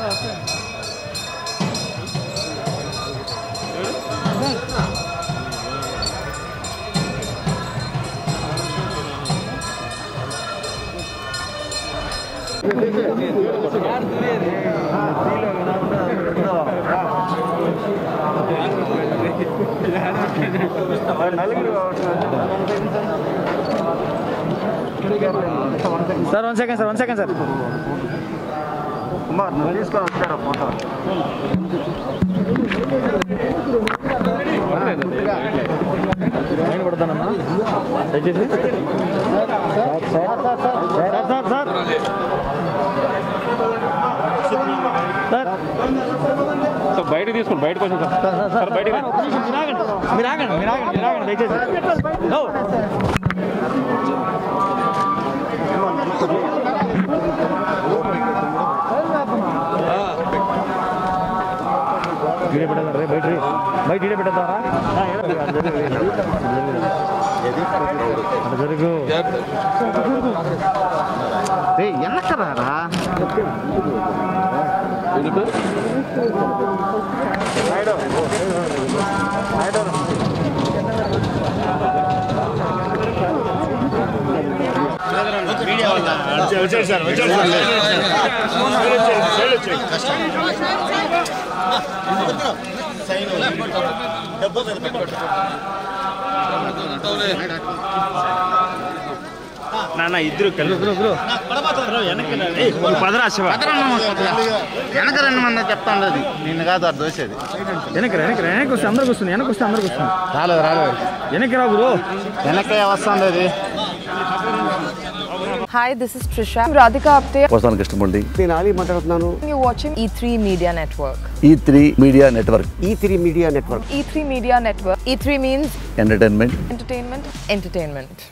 Sir, 1 second, sir, 1 second, sir. Kumar, please come here, sir. Hi, this is Trisha. I'm Radhika Apte. Vasan Krishnamurthy. Denali Mataratnanu. You're watching E3 Media Network. E3 Media Network. E3 Media Network. E3 Media Network. E3 means entertainment. Entertainment. Entertainment.